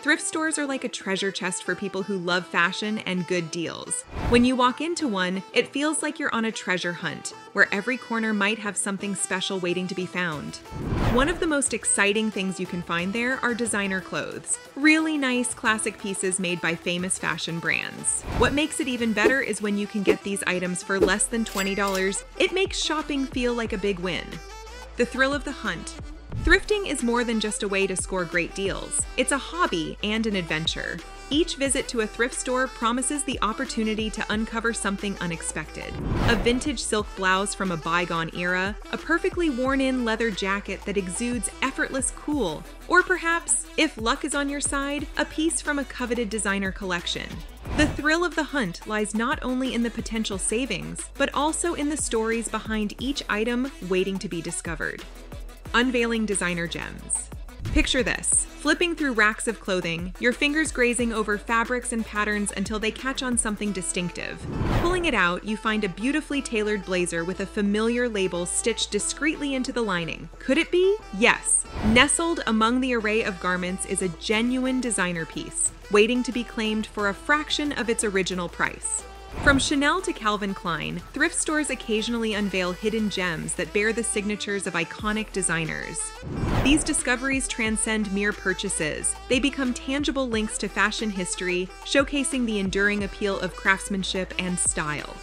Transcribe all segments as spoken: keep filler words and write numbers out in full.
Thrift stores are like a treasure chest for people who love fashion and good deals. When you walk into one, it feels like you're on a treasure hunt, where every corner might have something special waiting to be found. One of the most exciting things you can find there are designer clothes, really nice classic pieces made by famous fashion brands. What makes it even better is when you can get these items for less than twenty dollars, it makes shopping feel like a big win. The thrill of the hunt. Thrifting is more than just a way to score great deals. It's a hobby and an adventure. Each visit to a thrift store promises the opportunity to uncover something unexpected. A vintage silk blouse from a bygone era, a perfectly worn-in leather jacket that exudes effortless cool, or perhaps, if luck is on your side, a piece from a coveted designer collection. The thrill of the hunt lies not only in the potential savings, but also in the stories behind each item waiting to be discovered. Unveiling designer gems. Picture this, flipping through racks of clothing, your fingers grazing over fabrics and patterns until they catch on something distinctive. Pulling it out, you find a beautifully tailored blazer with a familiar label stitched discreetly into the lining. Could it be? Yes. Nestled among the array of garments is a genuine designer piece, waiting to be claimed for a fraction of its original price. From Chanel to Calvin Klein, thrift stores occasionally unveil hidden gems that bear the signatures of iconic designers. These discoveries transcend mere purchases. They become tangible links to fashion history, showcasing the enduring appeal of craftsmanship and style.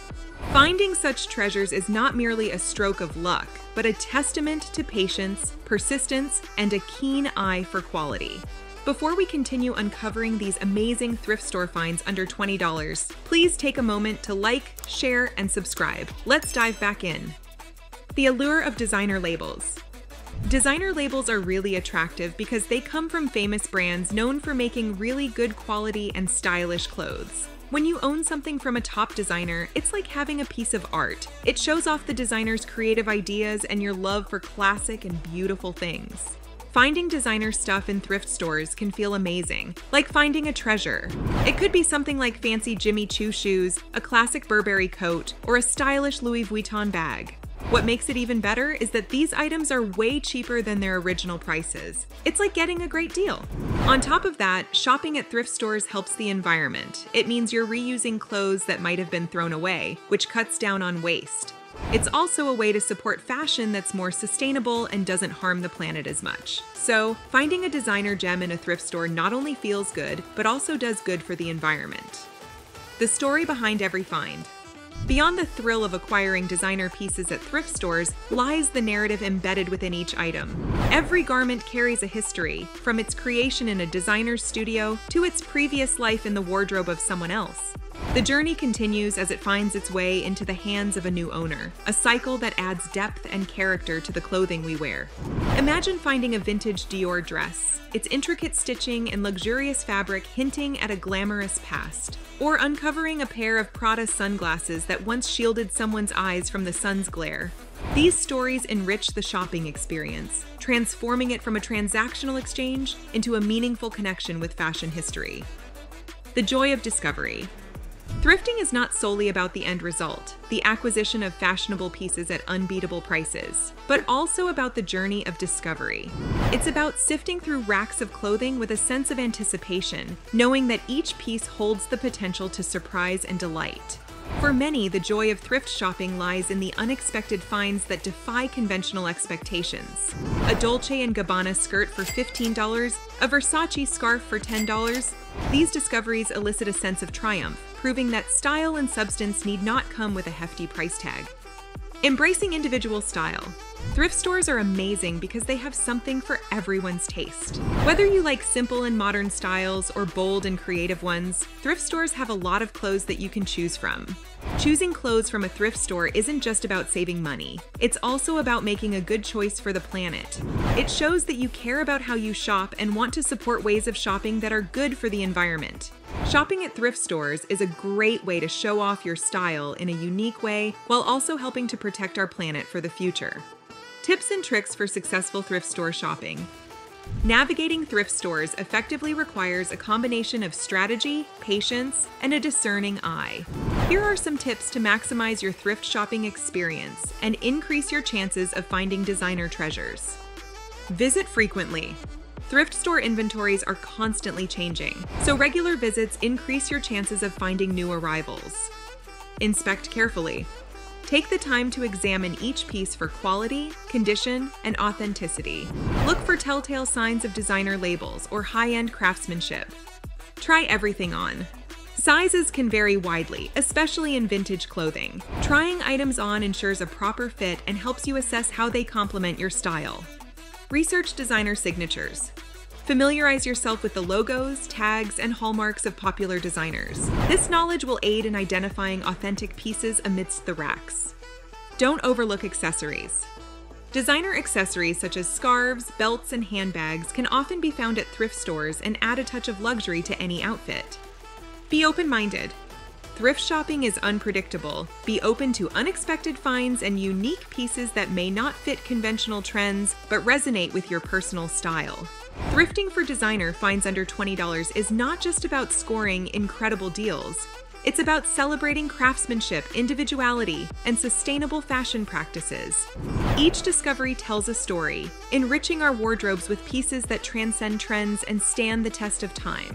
Finding such treasures is not merely a stroke of luck, but a testament to patience, persistence, and a keen eye for quality. Before we continue uncovering these amazing thrift store finds under twenty dollars, please take a moment to like, share, and subscribe. Let's dive back in. The allure of designer labels. Designer labels are really attractive because they come from famous brands known for making really good quality and stylish clothes. When you own something from a top designer, it's like having a piece of art. It shows off the designer's creative ideas and your love for classic and beautiful things. Finding designer stuff in thrift stores can feel amazing, like finding a treasure. It could be something like fancy Jimmy Choo shoes, a classic Burberry coat, or a stylish Louis Vuitton bag. What makes it even better is that these items are way cheaper than their original prices. It's like getting a great deal. On top of that, shopping at thrift stores helps the environment. It means you're reusing clothes that might have been thrown away, which cuts down on waste. It's also a way to support fashion that's more sustainable and doesn't harm the planet as much. So, finding a designer gem in a thrift store not only feels good, but also does good for the environment. The story behind every find. Beyond the thrill of acquiring designer pieces at thrift stores lies the narrative embedded within each item. Every garment carries a history, from its creation in a designer's studio to its previous life in the wardrobe of someone else. The journey continues as it finds its way into the hands of a new owner, a cycle that adds depth and character to the clothing we wear. Imagine finding a vintage Dior dress, its intricate stitching and luxurious fabric hinting at a glamorous past, or uncovering a pair of Prada sunglasses that once shielded someone's eyes from the sun's glare. These stories enrich the shopping experience, transforming it from a transactional exchange into a meaningful connection with fashion history. The joy of discovery. Thrifting is not solely about the end result, the acquisition of fashionable pieces at unbeatable prices, but also about the journey of discovery. It's about sifting through racks of clothing with a sense of anticipation, knowing that each piece holds the potential to surprise and delight. For many, the joy of thrift shopping lies in the unexpected finds that defy conventional expectations. A Dolce and Gabbana skirt for fifteen dollars, a Versace scarf for ten dollars. These discoveries elicit a sense of triumph, proving that style and substance need not come with a hefty price tag. Embracing individual style. Thrift stores are amazing because they have something for everyone's taste. Whether you like simple and modern styles or bold and creative ones, thrift stores have a lot of clothes that you can choose from. Choosing clothes from a thrift store isn't just about saving money. It's also about making a good choice for the planet. It shows that you care about how you shop and want to support ways of shopping that are good for the environment. Shopping at thrift stores is a great way to show off your style in a unique way while also helping to protect our planet for the future. Tips and tricks for successful thrift store shopping. Navigating thrift stores effectively requires a combination of strategy, patience, and a discerning eye. Here are some tips to maximize your thrift shopping experience and increase your chances of finding designer treasures. Visit frequently. Thrift store inventories are constantly changing, so regular visits increase your chances of finding new arrivals. Inspect carefully. Take the time to examine each piece for quality, condition, and authenticity. Look for telltale signs of designer labels or high-end craftsmanship. Try everything on. Sizes can vary widely, especially in vintage clothing. Trying items on ensures a proper fit and helps you assess how they complement your style. Research designer signatures. Familiarize yourself with the logos, tags, and hallmarks of popular designers. This knowledge will aid in identifying authentic pieces amidst the racks. Don't overlook accessories. Designer accessories such as scarves, belts, and handbags can often be found at thrift stores and add a touch of luxury to any outfit. Be open-minded. Thrift shopping is unpredictable. Be open to unexpected finds and unique pieces that may not fit conventional trends but resonate with your personal style. Thrifting for designer finds under twenty dollars is not just about scoring incredible deals. It's about celebrating craftsmanship, individuality, and sustainable fashion practices. Each discovery tells a story, enriching our wardrobes with pieces that transcend trends and stand the test of time.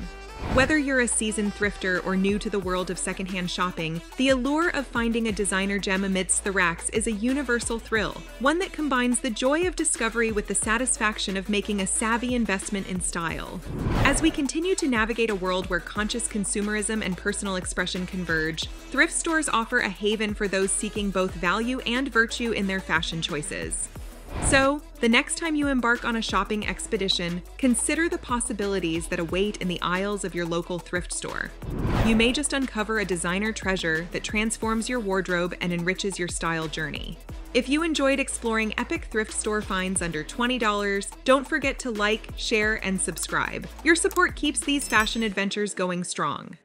Whether you're a seasoned thrifter or new to the world of secondhand shopping, the allure of finding a designer gem amidst the racks is a universal thrill, one that combines the joy of discovery with the satisfaction of making a savvy investment in style. As we continue to navigate a world where conscious consumerism and personal expression converge, thrift stores offer a haven for those seeking both value and virtue in their fashion choices. So, the next time you embark on a shopping expedition, consider the possibilities that await in the aisles of your local thrift store. You may just uncover a designer treasure that transforms your wardrobe and enriches your style journey. If you enjoyed exploring epic thrift store finds under twenty dollars, don't forget to like, share, and subscribe. Your support keeps these fashion adventures going strong.